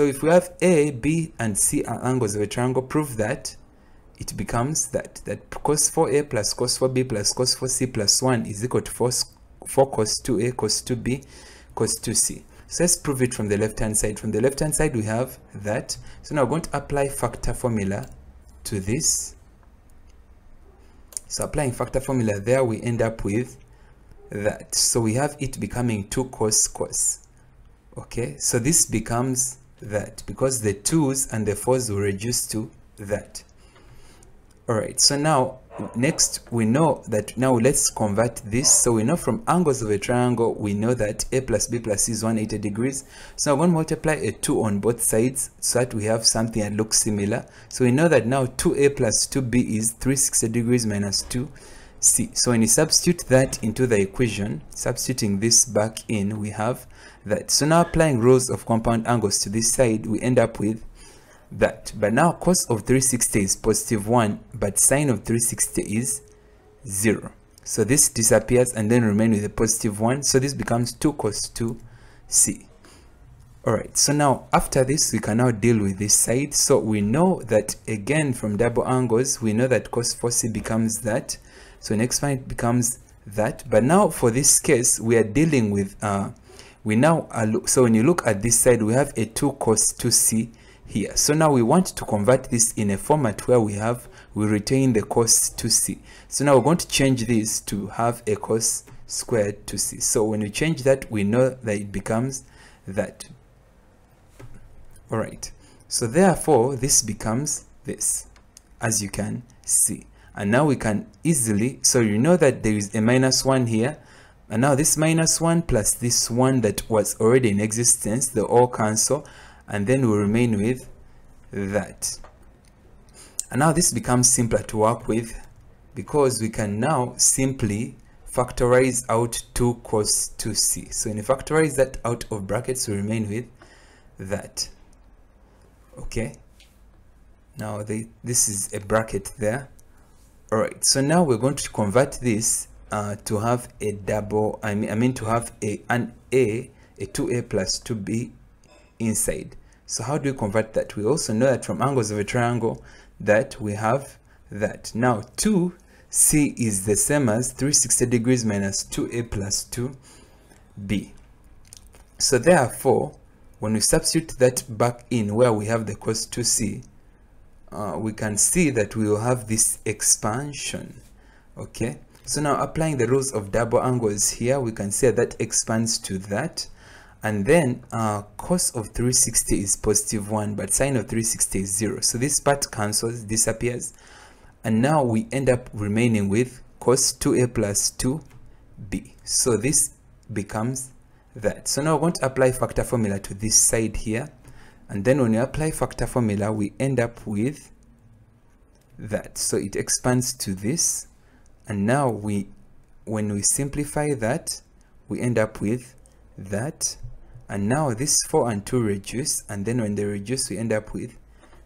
So if we have A, B, and C are angles of a triangle, prove that it becomes that cos 4A plus cos 4B plus cos 4C plus 1 is equal to 4 cos 2A, cos 2B, cos 2C. So let's prove it from the left-hand side. From the left-hand side, we have that. So now we're going to apply factor formula to this. So applying factor formula there, we end up with that. So we have it becoming 2 cos cos. Okay, so this becomes that because the 2's and the 4's will reduce to that. Alright, so now next we know that, now let's convert this. So we know from angles of a triangle, we know that A plus B plus C is 180 degrees. So I'm going to multiply a 2 on both sides so that we have something that looks similar. So we know that now 2A plus 2B is 360 degrees minus 2C. So when you substitute that into the equation, substituting this back in, we have that. So now applying rules of compound angles to this side, we end up with that. But now cos of 360 is positive 1, but sine of 360 is 0. So this disappears and then remain with a positive 1. So this becomes 2 cos 2c. Alright, so now after this, we can now deal with this side. So we know that again from double angles, we know that cos 4c becomes that. So next one, it becomes that. But now for this case, we are dealing with, so when you look at this side, we have a 2 cos 2c here. So now we want to convert this in a format where we retain the cos 2c. So now we're going to change this to have a cos squared 2c. So when we change that, we know that it becomes that. All right. So therefore, this becomes this, as you can see. And now we can easily, so you know that there is a minus 1 here. And now this minus 1 plus this 1 that was already in existence, they all cancel. And then we'll remain with that. And now this becomes simpler to work with because we can now simply factorize out 2 cos 2c. So when you factorize that out of brackets, we remain with that. Okay. Now this is a bracket there. All right. So now we're going to convert this to have a double. To have a 2a plus 2b inside. So how do we convert that? We also know that from angles of a triangle that we have that. Now 2c is the same as 360 degrees minus 2a plus 2b. So therefore, when we substitute that back in where we have the cos 2c, we can see that we will have this expansion. Okay. So now applying the rules of double angles here, we can say that expands to that. And then cos of 360 is positive 1, but sine of 360 is 0. So this part cancels, disappears. And now we end up remaining with cos 2a plus 2b. So this becomes that. So now we're going to apply factor formula to this side here. And then when you apply factor formula, we end up with that. So it expands to this. And now when we simplify that, we end up with that. And now this 4 and 2 reduce, and then when they reduce, we end up with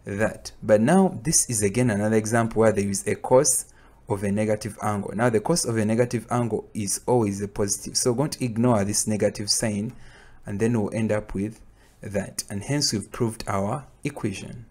that. But now this is again another example where there is a cos of a negative angle. Now the cos of a negative angle is always a positive. So we're going to ignore this negative sign, and then we'll end up with that. And hence we've proved our equation.